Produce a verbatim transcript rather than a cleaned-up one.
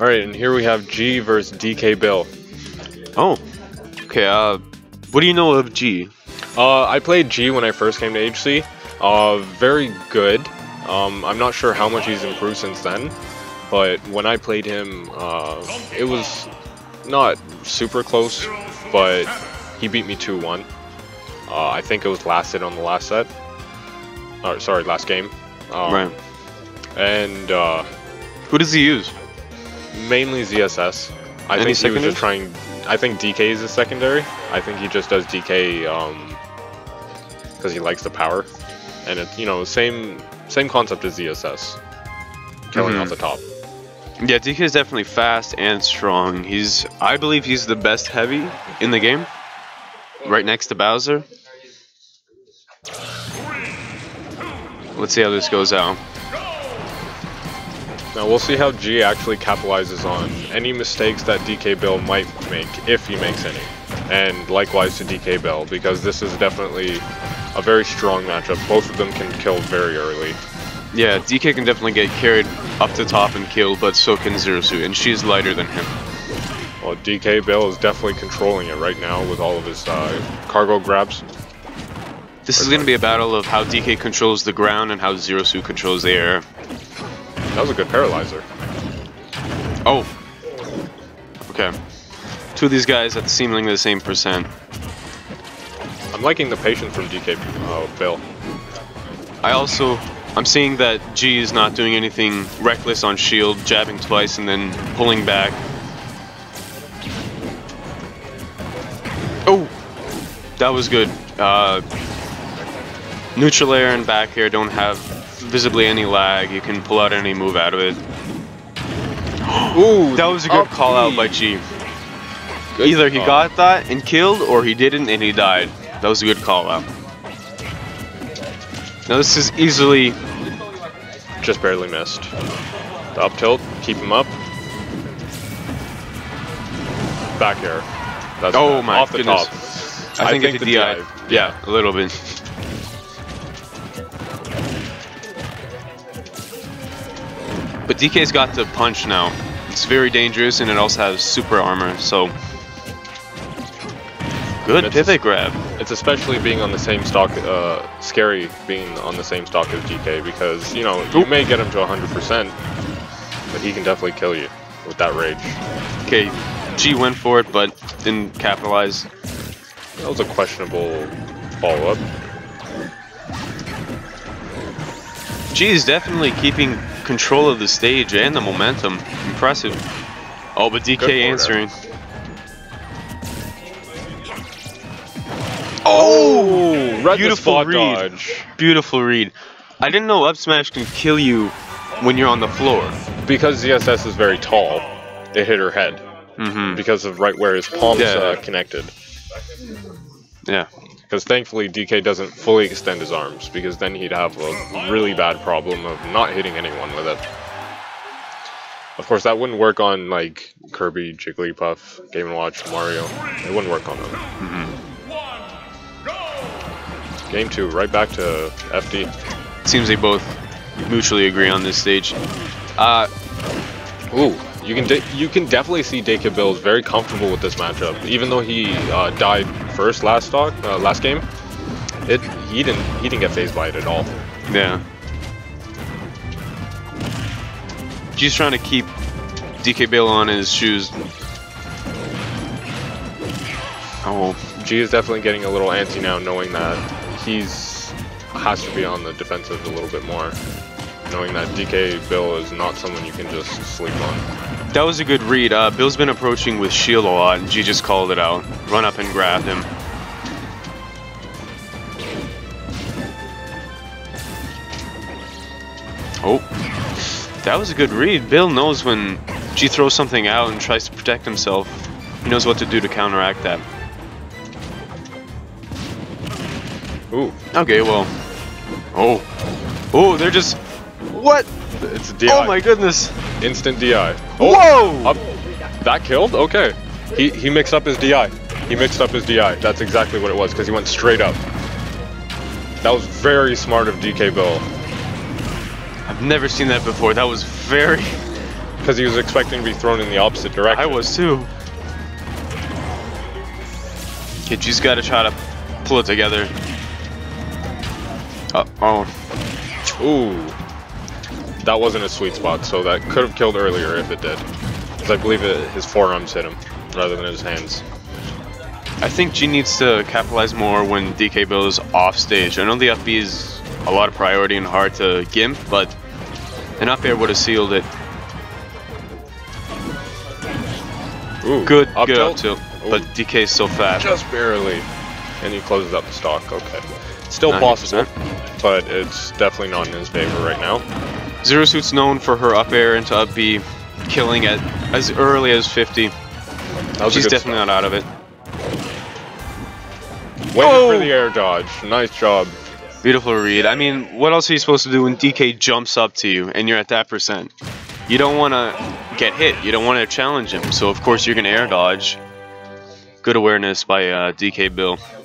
Alright, and here we have G versus DKbill. Oh, okay, uh, what do you know of G? Uh, I played G when I first came to H C. Uh, very good. Um, I'm not sure how much he's improved since then, but when I played him, uh, it was not super close, but he beat me two one. Uh, I think it was last hit on the last set. Or, sorry, last game. Um, right. And, uh... who does he use? Mainly Z S S. I Any think he was just trying... I think D K is his secondary. I think he just does D K, um... because he likes the power. And it's, you know, same same concept as Z S S. Killing mm-hmm. off the top. Yeah, D K is definitely fast and strong. He's... I believe he's the best heavy in the game. Right next to Bowser. Let's see how this goes out. Now we'll see how G actually capitalizes on any mistakes that DKbill might make, if he makes any. And likewise to DKbill, because this is definitely a very strong matchup. Both of them can kill very early. Yeah, D K can definitely get carried up to top and kill, but so can Zero Suit, and she's lighter than him. Well, DKbill is definitely controlling it right now with all of his uh, cargo grabs. This is going to be a battle of how D K controls the ground and how Zero Suit controls the air. That was a good paralyzer. Oh. Okay. Two of these guys at seemingly the same percent. I'm liking the patience from D K. Oh, Bill. I also... I'm seeing that G is not doing anything reckless on shield, jabbing twice and then pulling back. Oh! That was good. Uh, neutral air and back air don't have visibly any lag. You can pull out any move out of it. Ooh, that was a good call out by G. Either he got that and killed, or he didn't and he died. That was a good call out. Now this is easily... just barely missed. The up tilt, keep him up. Back air. That's oh my off the goodness. Top. I, I think, think it did the D I. Yeah, a little bit. But D K's got the punch now. It's very dangerous, and it also has super armor, so... good pivot grab. It's especially being on the same stock, uh, scary being on the same stock as D K, because, you know, you Oop. may get him to one hundred percent, but he can definitely kill you with that rage. Okay, G went for it, but didn't capitalize. That was a questionable follow-up. G is definitely keeping control of the stage and the momentum. Impressive. Oh, but D K answering. Oh! Read beautiful read. Dodge. Beautiful read. I didn't know up smash can kill you when you're on the floor. Because Z S S is very tall, it hit her head. Mm-hmm. Because of right where his palms yeah. uh, connected. Yeah. Because thankfully D K doesn't fully extend his arms, because then he'd have a really bad problem of not hitting anyone with it. Of course, that wouldn't work on like Kirby, Jigglypuff, Game and Watch, Mario. It wouldn't work on them. Mm-hmm. Game two, right back to F D. Seems they both mutually agree on this stage. Uh, ooh, you can de you can definitely see DKbill is very comfortable with this matchup, even though he uh, died. First last stock, uh, last game, it he didn't he didn't get phased by it at all. Yeah. G's trying to keep DKbill on his shoes. Oh, G is definitely getting a little antsy now, knowing that he's has to be on the defensive a little bit more, knowing that DKbill is not someone you can just sleep on. That was a good read. Uh, Bill's been approaching with shield a lot, and G just called it out. Run up and grab him. Oh. That was a good read. Bill knows when G throws something out and tries to protect himself. He knows what to do to counteract that. Ooh. Okay, well. Oh. Oh, they're just... what? It's a D I. Oh my goodness. Instant D I. Oh, whoa! Up. That killed? Okay. He he mixed up his D I. He mixed up his D I. That's exactly what it was, because he went straight up. That was very smart of DKbill. I've never seen that before. That was very... Because he was expecting to be thrown in the opposite direction. I was too. Kid, you just gotta try to pull it together. Uh oh. Ooh. That wasn't a sweet spot, so that could have killed earlier if it did. Because I believe it, his forearms hit him rather than his hands. I think G needs to capitalize more when DKbill is off stage. I know the F B is a lot of priority and hard to gimp, but an up air would have sealed it. Ooh, good up good tilt. Up tilt, Ooh. But D K is so fast. Just barely. And he closes up the stock, okay. Still ninety percent. Possible, but it's definitely not in his favor right now. Zero Suit's known for her up air into up B, killing at as early as fifty. She's definitely start. Not out of it. Waiting oh! for the air dodge. Nice job. Beautiful read. I mean, what else are you supposed to do when D K jumps up to you and you're at that percent? You don't want to get hit. You don't want to challenge him. So, of course, you're going to air dodge. Good awareness by uh, DKbill.